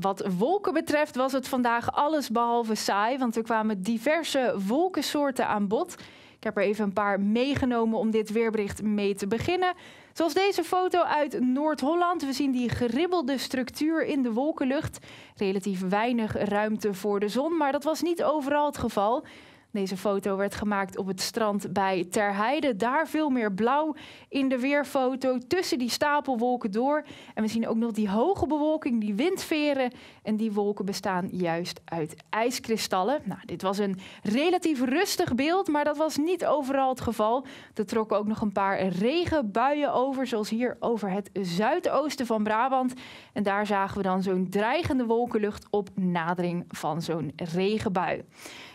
Wat wolken betreft was het vandaag allesbehalve saai, want er kwamen diverse wolkensoorten aan bod. Ik heb er even een paar meegenomen om dit weerbericht mee te beginnen. Zoals deze foto uit Noord-Holland. We zien die geribbelde structuur in de wolkenlucht. Relatief weinig ruimte voor de zon, maar dat was niet overal het geval. Deze foto werd gemaakt op het strand bij Ter Heide. Daar veel meer blauw in de weerfoto tussen die stapelwolken door. En we zien ook nog die hoge bewolking, die windveren. En die wolken bestaan juist uit ijskristallen. Nou, dit was een relatief rustig beeld, maar dat was niet overal het geval. Er trokken ook nog een paar regenbuien over, zoals hier over het zuidoosten van Brabant. En daar zagen we dan zo'n dreigende wolkenlucht op nadering van zo'n regenbui.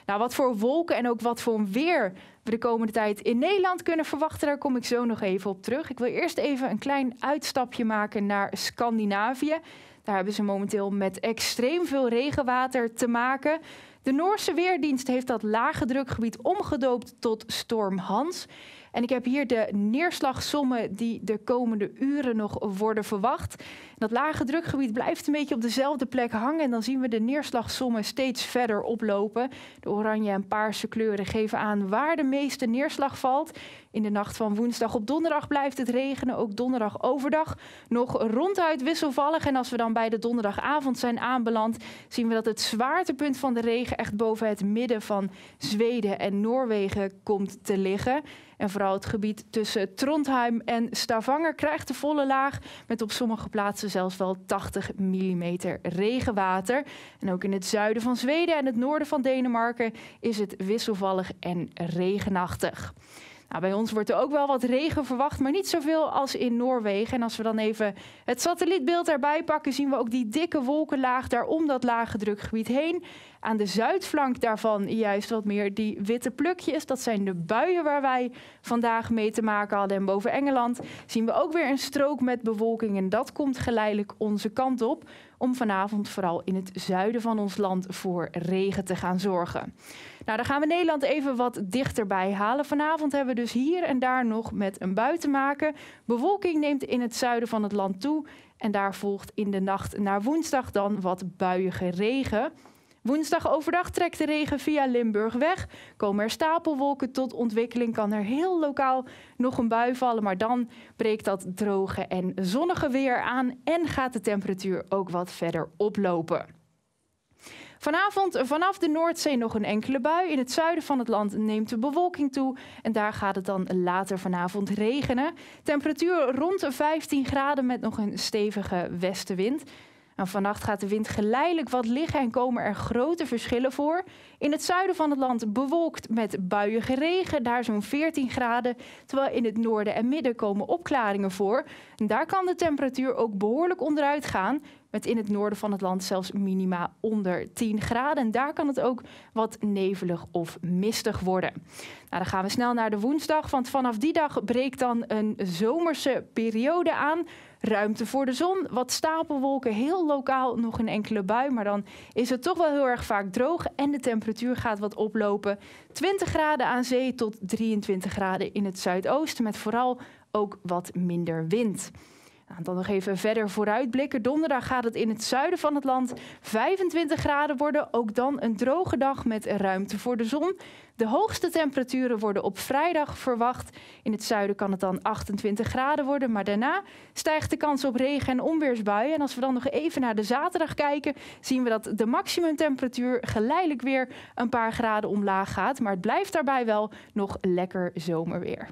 Nou, wat voor wolken en ook wat voor weer we de komende tijd in Nederland kunnen verwachten, daar kom ik zo nog even op terug. Ik wil eerst even een klein uitstapje maken naar Scandinavië. Daar hebben ze momenteel met extreem veel regenwater te maken. De Noorse weerdienst heeft dat lage drukgebied omgedoopt tot Storm Hans. En ik heb hier de neerslagsommen die de komende uren nog worden verwacht. Dat lage drukgebied blijft een beetje op dezelfde plek hangen. En dan zien we de neerslagsommen steeds verder oplopen. De oranje en paarse kleuren geven aan waar de meeste neerslag valt. In de nacht van woensdag op donderdag blijft het regenen. Ook donderdag overdag nog ronduit wisselvallig. En als we dan bij de donderdagavond zijn aanbeland, zien we dat het zwaartepunt van de regen echt boven het midden van Zweden en Noorwegen komt te liggen. En vooral het gebied tussen Trondheim en Stavanger krijgt de volle laag, met op sommige plaatsen zelfs wel 80 mm regenwater. En ook in het zuiden van Zweden en het noorden van Denemarken is het wisselvallig en regenachtig. Nou, bij ons wordt er ook wel wat regen verwacht, maar niet zoveel als in Noorwegen. En als we dan even het satellietbeeld erbij pakken, zien we ook die dikke wolkenlaag daar om dat lage drukgebied heen. Aan de zuidflank daarvan juist wat meer die witte plukjes. Dat zijn de buien waar wij vandaag mee te maken hadden. En boven Engeland zien we ook weer een strook met bewolking. En dat komt geleidelijk onze kant op, om vanavond vooral in het zuiden van ons land voor regen te gaan zorgen. Nou, dan gaan we Nederland even wat dichterbij halen. Vanavond hebben we dus hier en daar nog met een bui te maken. Bewolking neemt in het zuiden van het land toe. En daar volgt in de nacht naar woensdag dan wat buiige regen. Woensdag overdag trekt de regen via Limburg weg. Komen er stapelwolken tot ontwikkeling, kan er heel lokaal nog een bui vallen. Maar dan breekt dat droge en zonnige weer aan en gaat de temperatuur ook wat verder oplopen. Vanavond vanaf de Noordzee nog een enkele bui. In het zuiden van het land neemt de bewolking toe. En daar gaat het dan later vanavond regenen. Temperatuur rond 15 graden met nog een stevige westenwind. En vannacht gaat de wind geleidelijk wat liggen en komen er grote verschillen voor. In het zuiden van het land bewolkt met buiige regen, daar zo'n 14 graden. Terwijl in het noorden en midden komen opklaringen voor. En daar kan de temperatuur ook behoorlijk onderuit gaan, met in het noorden van het land zelfs minima onder 10 graden. En daar kan het ook wat nevelig of mistig worden. Nou, dan gaan we snel naar de woensdag, want vanaf die dag breekt dan een zomerse periode aan. Ruimte voor de zon, wat stapelwolken, heel lokaal nog een enkele bui. Maar dan is het toch wel heel erg vaak droog en de temperatuur gaat wat oplopen. 20 graden aan zee tot 23 graden in het zuidoosten, met vooral ook wat minder wind. Dan nog even verder vooruitblikken. Donderdag gaat het in het zuiden van het land 25 graden worden. Ook dan een droge dag met ruimte voor de zon. De hoogste temperaturen worden op vrijdag verwacht. In het zuiden kan het dan 28 graden worden. Maar daarna stijgt de kans op regen- en onweersbuien. En als we dan nog even naar de zaterdag kijken, zien we dat de maximumtemperatuur geleidelijk weer een paar graden omlaag gaat. Maar het blijft daarbij wel nog lekker zomerweer.